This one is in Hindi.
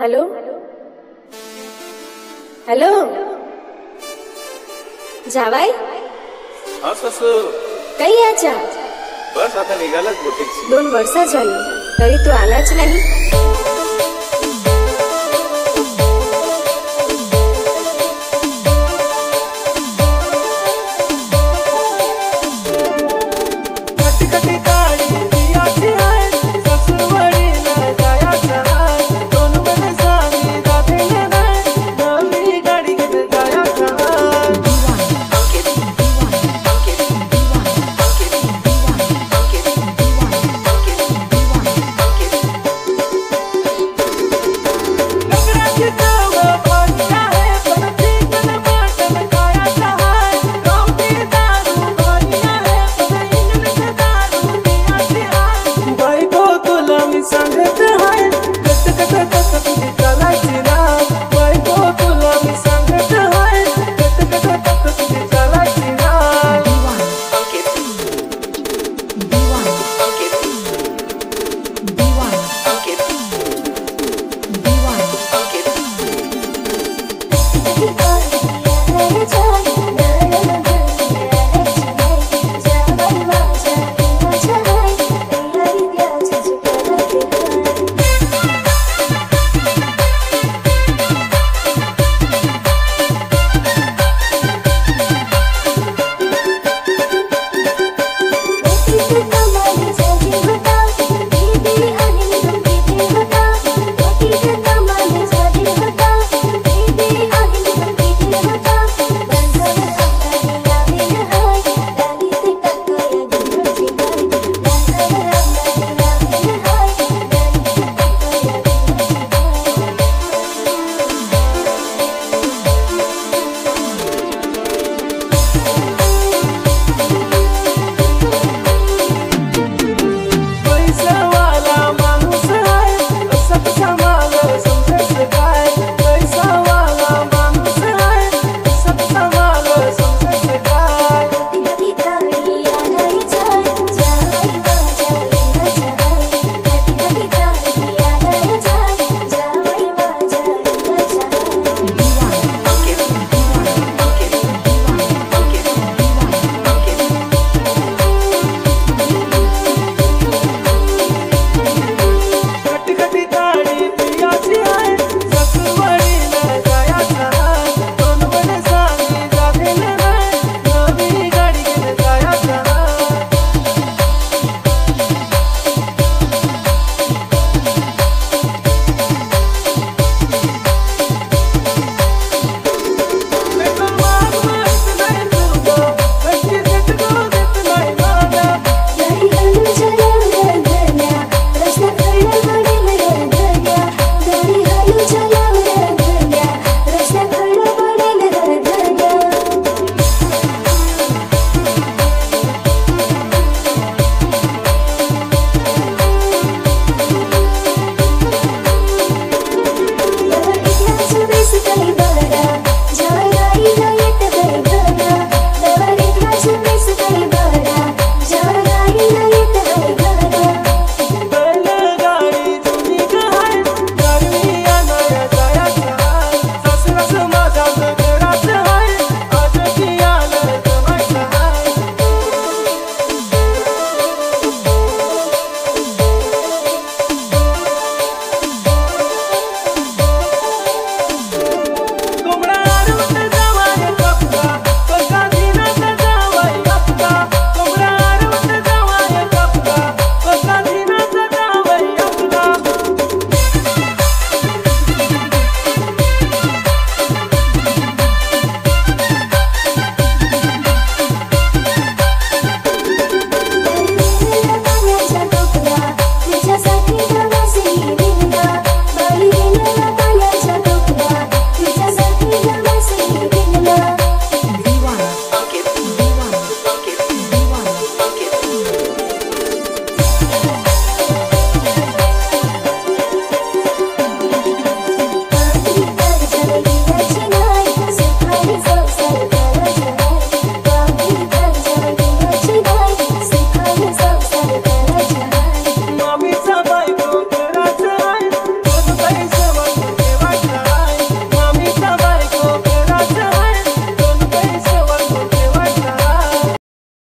हेलो हेलो जावाई हाँ ससुर कई आचा बस आता निघालाच बोटिक्स 2 वर्ष झाली तरी तू आलाच नाही।